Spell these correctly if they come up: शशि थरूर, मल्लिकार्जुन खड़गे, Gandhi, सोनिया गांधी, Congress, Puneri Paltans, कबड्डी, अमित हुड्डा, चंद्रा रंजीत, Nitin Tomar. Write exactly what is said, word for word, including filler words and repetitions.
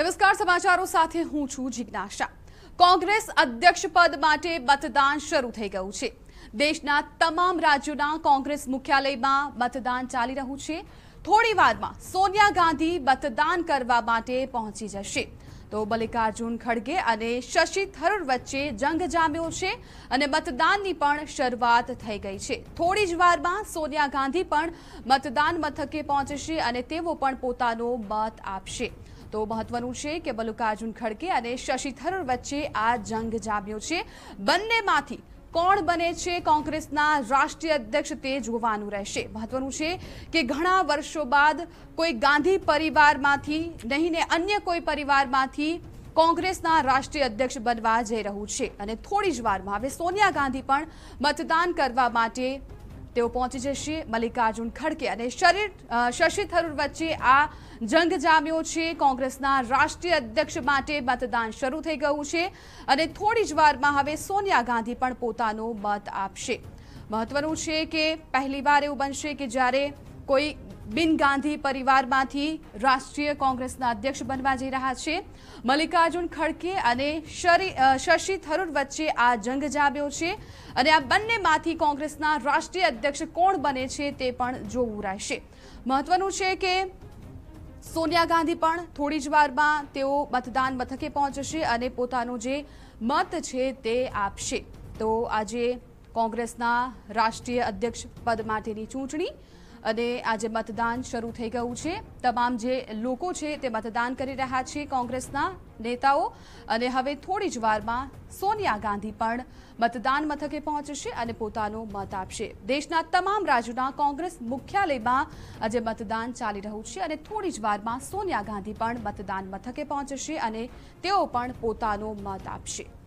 नमस्कार समाचारों साथे हूँ छू जिज्ञासा। कांग्रेस अध्यक्ष पद माटे मतदान शुरू थई गयुं छे। देशना तमाम राज्योना कांग्रेस मुख्यालयमां मतदान चाली रह्युं छे। थोड़ी वारमां सोनिया गांधी मतदान करवा माटे पहोंची जशे। तो मल्लिकार्जुन खड़गे अने शशि थरूर वच्चे जंग जाम्यो छे अने मतदाननी पण शरूआत थई गई छे। थोड़ी ज वारमां सोनिया गांधी पण मतदान मथके पहोंचशे अने तेओ पण पोतानो मत आपशे। तो महत्वनुं छे के मल्लिकार्जुन खड़गे अने शशि थरूर वच्चे आ जंग जाम्यो छे। बंनेमांथी कोण बने छे कांग्रेसना राष्ट्रीय अध्यक्ष ते जोवानुं रहेशे। महत्वनुं छे के घणा वर्षो बाद कोई गांधी परिवारमांथी नहीं ने अन्य कोई परिवारमांथी कांग्रेसना राष्ट्रीय अध्यक्ष बनवा जई रह्युं छे अने थोड़ी ज वारमां हवे सोनिया गांधी पण मतदान करवा माटे तेओ पहोंची जशे। मल्लिकार्जुन खड़गे अने शशि थरूर वच्चे आ जंग जाम्यो छे। कांग्रेसना राष्ट्रीय अध्यक्ष माटे मतदान शुरू थई गयुं छे अने थोड़ी ज वारमां हवे सोनिया गांधी पण पोतानो मत आपशे। महत्वनुं छे के पहलीवार एवुं बनशे के ज्यारे कोई बिन गांधी परिवारमांथी राष्ट्रीय कांग्रेसना अध्यक्ष बनवा जई रह्या छे। मल्लिकार्जुन खड़गे अने शशि थरूर वच्चे आ जंग जाम्यो छे अने आ बंनेमांथी कांग्रेसना राष्ट्रीय अध्यक्ष कोण बने छे ते पण जोवुं रहेशे। महत्वनुं छे के सोनिया गांधी पण थोड़ी ज वारमां तेओ मतदान मथके पहोंचशे अने पोतानो जे मत छे ते आपशे। तो आजे कांग्रेसना राष्ट्रीय अध्यक्ष पद माटेनी चूंटणी अने आजे मतदान शुरू थई गयुं छे। तमाम जे लोको छे ते मतदान करी रह्या छे कांग्रेसना नेताओ अने हवे थोड़ी ज वारमां सोनिया गांधी पण मतदान मथके पहोंचशे अने पोतानो मत आपशे। देशना तमाम राज्योना कांग्रेस मुख्यालयमां आजे मतदान चाली रह्युं छे अने थोड़ी ज वारमां सोनिया गांधी पण मतदान मथके पहोंचशे अने तेओ पण पोतानो मत आपशे।